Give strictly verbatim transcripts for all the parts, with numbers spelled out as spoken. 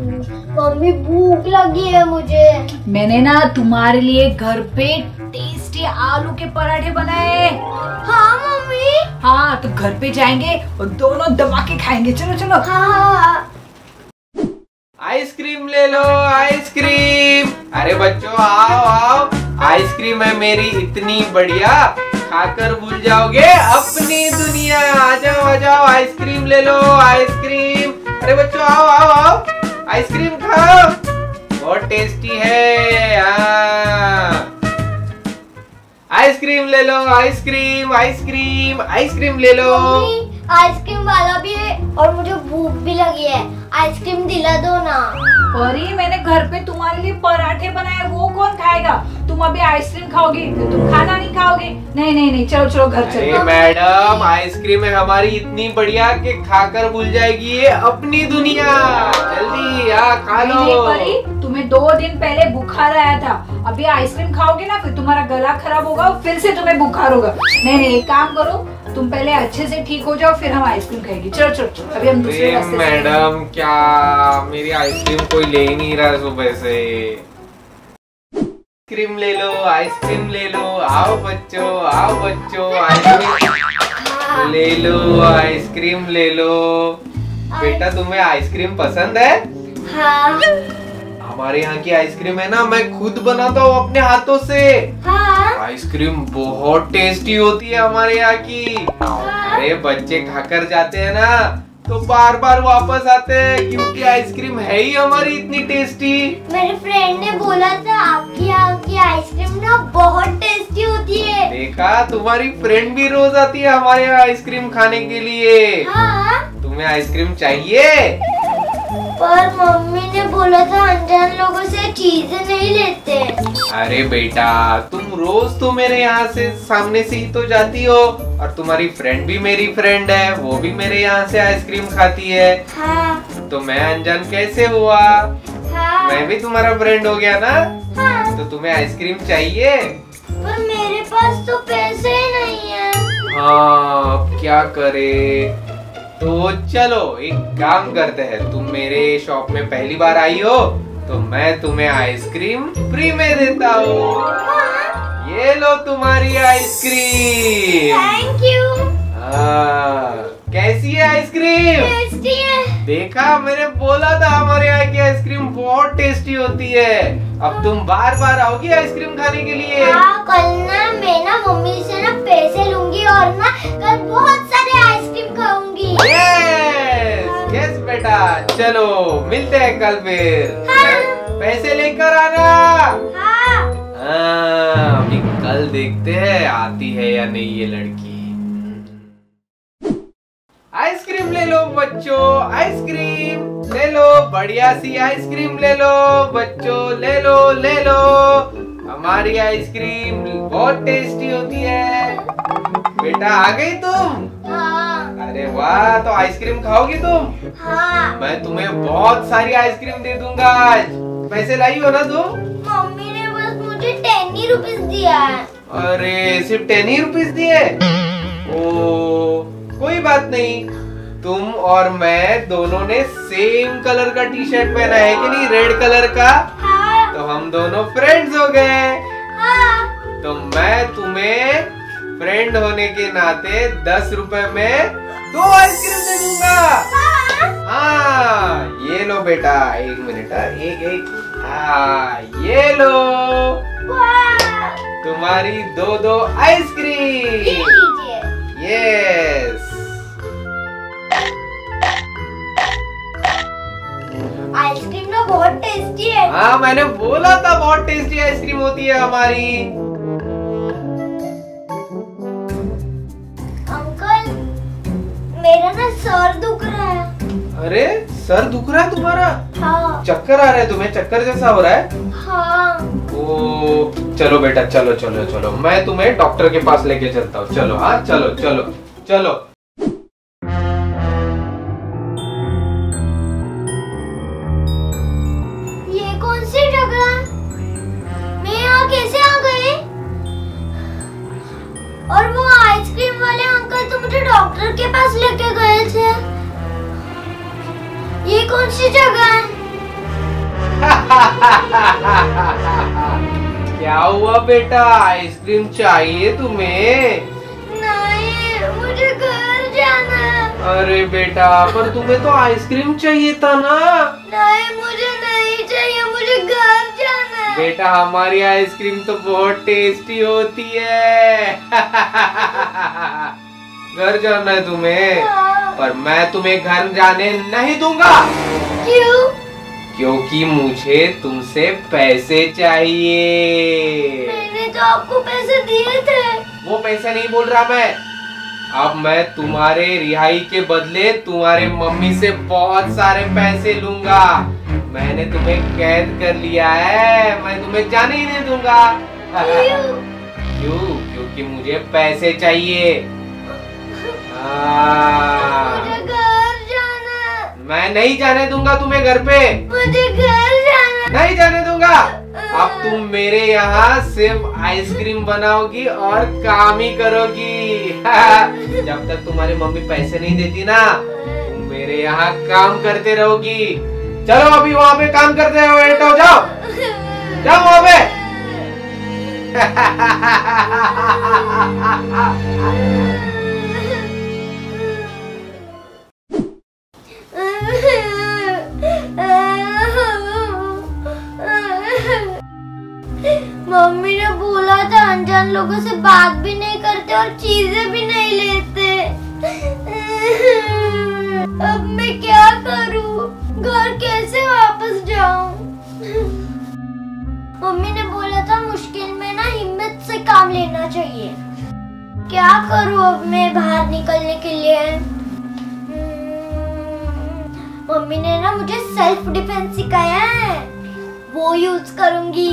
Mummy भूख लगी है मुझे। मैंने ना तुम्हारे लिए घर पे टेस्टी आलू के पराठे बनाए। हाँ मम्मी। हाँ तो घर पे जाएंगे और दोनों धमाके खाएंगे। चलो चलो। हाँ। आइसक्रीम ले लो आइसक्रीम। अरे बच्चों आओ आओ, आइसक्रीम है मेरी इतनी बढ़िया, खाकर भूल जाओगे अपनी दुनिया। आ जाओ आ जाओ, आइसक्रीम ले लो आइसक्रीम। अरे बच्चों आओ आओ आओ, आइसक्रीम खाओ, बहुत टेस्टी है। आइसक्रीम ले लो आइसक्रीम आइसक्रीम आइसक्रीम ले लो। आइसक्रीम वाला भी है और मुझे भूख भी लगी है, आइसक्रीम दिला दो ना। अरे मैंने घर पे तुम्हारे लिए पराठे बनाए, वो कौन खाएगा? तुम अभी आइसक्रीम खाओगे, तुम खाना नहीं खाओगे। नहीं नहीं नहीं, चलो चलो घर चलो। मैडम आइसक्रीम है हमारी इतनी बढ़िया कि खाकर भूल जाएगी ये अपनी दुनिया। जल्दी आ खा लो। तुम्हें दो दिन पहले बुखार आया था, अभी आइसक्रीम खाओगे ना फिर तुम्हारा गला खराब होगा, फिर से तुम्हें बुखार होगा। नहीं नहीं, एक काम करो, तुम पहले अच्छे से ठीक हो जाओ फिर हम आइसक्रीम खाएंगे। चलो चलो चलो, अभी हम दूसरे रास्ते। मैडम क्या मेरी आइसक्रीम कोई ले ही नहीं रहा सुबह से। आइसक्रीम ले लो आइसक्रीम ले लो, आओ बच्चों आओ बच्चों, आइसक्रीम ले लो आइसक्रीम ले लो। बेटा तुम्हें आइसक्रीम पसंद है? हाँ। हमारे यहाँ की आइसक्रीम है ना, मैं खुद बनाता हूँ अपने हाथों से। हाँ। आइसक्रीम बहुत टेस्टी होती है हमारे यहाँ की। हाँ। अरे बच्चे खाकर जाते हैं ना तो बार बार वापस आते हैं क्योंकि आइसक्रीम है ही हमारी इतनी टेस्टी। मेरे फ्रेंड ने बोला था आपकी यहाँ की आइसक्रीम ना बहुत टेस्टी होती है। देखा, तुम्हारी फ्रेंड भी रोज आती है हमारे यहाँ आइसक्रीम खाने के लिए। हाँ। तुम्हें आइसक्रीम चाहिए? पर मम्मी ने बोला था अनजान लोगों से चीजें नहीं लेते। अरे बेटा तुम रोज तो मेरे यहाँ से सामने से ही तो जाती हो, और तुम्हारी फ्रेंड भी मेरी फ्रेंड है, वो भी मेरे यहाँ से आइसक्रीम खाती है। हाँ। तो मैं अनजान कैसे हुआ? हाँ। मैं भी तुम्हारा फ्रेंड हो गया ना। हाँ। तो तुम्हें आइसक्रीम चाहिए? पर मेरे पास तो पैसे ही नहीं है। हाँ अब क्या करे, तो चलो एक काम करते हैं, तुम मेरे शॉप में पहली बार आई हो तो मैं तुम्हें आइसक्रीम फ्री में देता हूँ। हाँ। ये लो तुम्हारी आइसक्रीम। Thank you. कैसी है आइसक्रीम? टेस्टी है। देखा मैंने बोला था हमारे यहाँ की आइसक्रीम बहुत टेस्टी होती है। अब तुम बार बार आओगी आइसक्रीम खाने के लिए। हाँ, कल ना मैं ना मम्मी से ना पैसे लूंगी और ना कल बहुत सारे आइसक्रीम खाऊंगी। यस यस बेटा, चलो मिलते हैं कल फिर। हाँ। पैसे लेकर आना। हाँ। हाँ, अभी कल देखते हैं आती है या नहीं ये लड़की। आइसक्रीम ले लो बच्चों, आइसक्रीम ले लो, बढ़िया सी आइसक्रीम ले लो बच्चों, ले लो ले लो। हमारी आइसक्रीम बहुत टेस्टी होती है। बेटा आ गई तुम? हाँ। अरे वाह, तो आइसक्रीम खाओगी तुम? हाँ। मैं तुम्हें बहुत सारी आइसक्रीम दे दूंगा आज। पैसे लाई हो ना तुम? मम्मी ने बस मुझे टेन ही रुपीस दिया। अरे सिर्फ टेन ही रुपीस दिए? ओ कोई बात नहीं, तुम और मैं दोनों ने सेम कलर का टी शर्ट पहना है कि नहीं, रेड कलर का। हाँ। तो हम दोनों फ्रेंड्स हो गए। हाँ। तो मैं तुम्हें फ्रेंड होने के नाते दस रुपए में दो आइसक्रीम दे दूंगा। हाँ। हाँ ये लो बेटा, एक मिनट एक एक। हाँ ये लो। हाँ। तुम्हारी दो दो आइसक्रीम। Yes. आइसक्रीम ना बहुत टेस्टी है। हाँ मैंने बोला था बहुत टेस्टी आइसक्रीम होती है हमारी। अंकल मेरा ना सर दुख रहा है। अरे सर दुख रहा है तुम्हारा? हाँ। चक्कर आ रहा है तुम्हें, चक्कर जैसा हो रहा है? हाँ। ओ चलो बेटा चलो चलो चलो, मैं तुम्हें डॉक्टर के पास लेके चलता हूँ। चलो। हाँ चलो चलो चलो। ये कौन सी जगह, मैं यहाँ कैसे आ गई? और वो आइसक्रीम वाले अंकल तो मुझे डॉक्टर के पास लेके गए थे, ये कौन सी जगह है? क्या हुआ बेटा, आइसक्रीम चाहिए तुम्हें? नहीं, मुझे घर जाना। अरे बेटा, पर तुम्हें तो आइसक्रीम चाहिए था ना। नहीं, मुझे नहीं चाहिए, मुझे घर जाना। बेटा, हमारी आइसक्रीम तो बहुत टेस्टी होती है। घर जाना है तुम्हें? हाँ। पर मैं तुम्हें घर जाने नहीं दूंगा। क्यों? क्योंकि मुझे तुमसे पैसे चाहिए। मैंने तो आपको पैसे दिए थे। वो पैसे नहीं बोल रहा मैं। अब मैं तुम्हारे रिहाई के बदले तुम्हारे मम्मी से बहुत सारे पैसे लूंगा। मैंने तुम्हें कैद कर लिया है, मैं तुम्हें जाने ही नहीं दूंगा। क्यों? क्यों? क्योंकि मुझे पैसे चाहिए। आ... मैं नहीं जाने दूंगा तुम्हें घर पे। मुझे घर जाना। नहीं जाने दूंगा। अब तुम मेरे यहाँ सिर्फ आइसक्रीम बनाओगी और काम ही करोगी। जब तक तुम्हारी मम्मी पैसे नहीं देती ना, तुम मेरे यहाँ काम करते रहोगी। चलो अभी वहाँ पे काम करते रहो, बैठो, जाओ जाओ वहाँ पे। मम्मी ने बोला था अनजान लोगों से बात भी नहीं करते और चीजें भी नहीं लेते। अब मैं क्या करूं? घर कैसे वापस जाऊं? मम्मी ने बोला था मुश्किल में ना हिम्मत से काम लेना चाहिए। क्या करूं अब मैं बाहर निकलने के लिए? मम्मी ने ना मुझे सेल्फ डिफेंस सिखाया है, वो यूज करूंगी।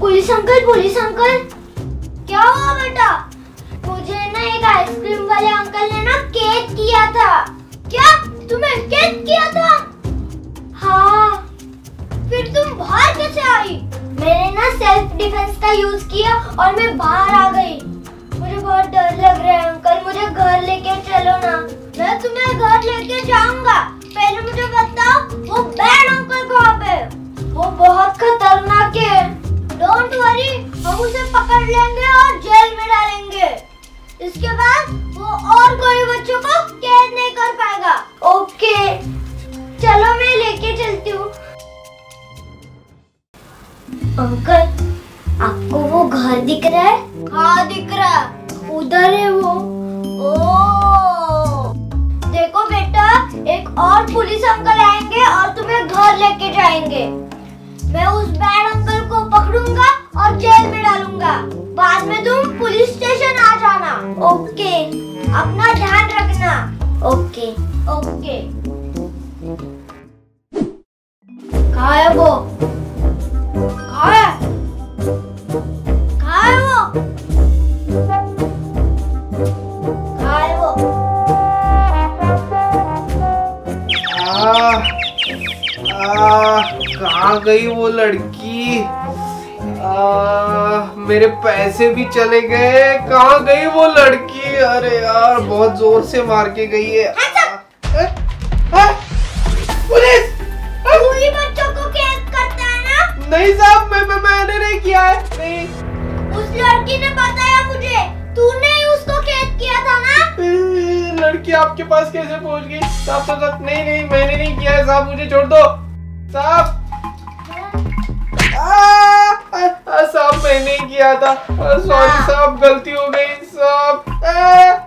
पुलिस अंकल, पुलिस अंकल, क्या हुआ बेटा? मुझे ना एक आइसक्रीम वाले अंकल ने ना कैद किया था। क्या? तुम्हें कैद किया था? हाँ। फिर तुम बाहर कैसे आई? मैंने ना सेल्फ डिफेंस का यूज किया और मैं बाहर आ गई। मुझे बहुत डर लग रहा है अंकल, मुझे घर लेके चलो ना। मैं तुम्हें घर लेके जाऊंगा, पहले मुझे बताओ वो बैड अंकल कहाँ पे? वो बहुत खतरनाक है। डोंट वरी, हम उसे पकड़ लेंगे और जेल में डालेंगे। इसके बाद वो और कोई बच्चों को कैद नहीं कर पाएगा। ओके, चलो मैं लेके चलती हूँ। अंकल, आपको वो घर दिख रहा है? हाँ, दिख रहा है, उधर है वो। ओ, देखो बेटा, एक और पुलिस अंकल आएंगे और तुम्हें घर लेके जाएंगे। मैं उस बैड अंकल को पकड़ूंगा और जेल में डालूंगा। बाद में तुम पुलिस स्टेशन आ जाना। ओके, अपना ध्यान रखना। Okay okay. कहाँ है वो? कहाँ है? कहाँ है वो? कहाँ है वो? आ, आ, कहाँ गई वो लड़की? आ, मेरे पैसे भी चले गए। कहाँ गई वो लड़की? अरे यार, बहुत जोर से मार के गई है। आ, आ, पुलिस! स्कूली बच्चों को कैद करता है ना? नहीं साहब, मैं, मैं मैंने नहीं किया है। नहीं, उस लड़की ने बताया मुझे, तूने उसको कैद किया था ना। लड़की आपके पास कैसे पहुंच गई? साहब साहब, नहीं नहीं, मैंने नहीं किया है साहब, मुझे छोड़ दो साहब। साहब, मैंने किया था, सॉरी साहब, गलती हो गई साहब।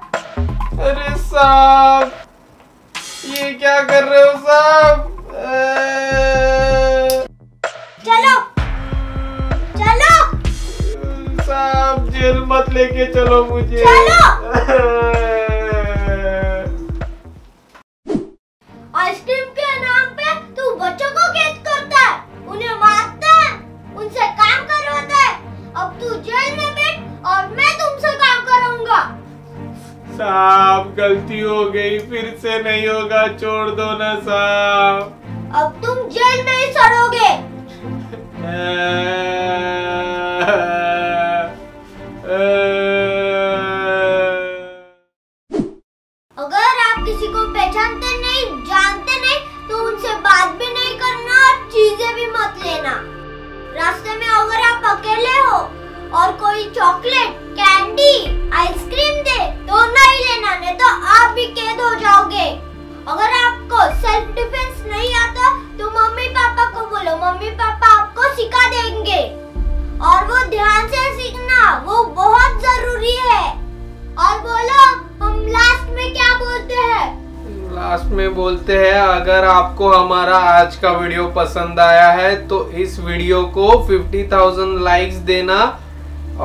अरे साहब, ये क्या कर रहे हो साहब? चलो चलो साहब, जेल मत लेके चलो मुझे। चलो। साहब, गलती हो गई, फिर से नहीं होगा, छोड़ दो ना साहब। अब तुम जेल में ही सड़ोगे। अगर आप किसी को पहचानते नहीं, जानते नहीं, तो उनसे बात भी नहीं करना और चीजें भी मत लेना। रास्ते में अगर आप अकेले हो और कोई चॉकलेट, कैंडी, आइसक्रीम दे तो नहीं लेना, नहीं तो आप भी कैद हो जाओगे। अगर आपको सेल्फ डिफेंस नहीं आता तो मम्मी पापा को बोलो, मम्मी पापा आपको सिखा देंगे। और वो ध्यान से सीखना, वो बहुत जरूरी है। और बोलो हम लास्ट में क्या बोलते हैं? लास्ट में बोलते हैं, अगर आपको हमारा आज का वीडियो पसंद आया है तो इस वीडियो को पचास हज़ार लाइक्स देना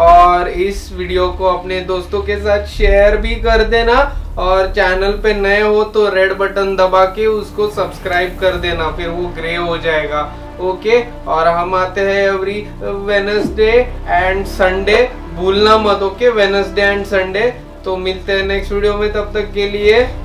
और इस वीडियो को अपने दोस्तों के साथ शेयर भी कर देना। और चैनल पे नए हो तो रेड बटन दबा के उसको सब्सक्राइब कर देना, फिर वो ग्रे हो जाएगा। ओके, और हम आते हैं एवरी वेडनेसडे एंड संडे, भूलना मत। Okay, Wednesday and Sunday. तो मिलते हैं नेक्स्ट वीडियो में, तब तक के लिए।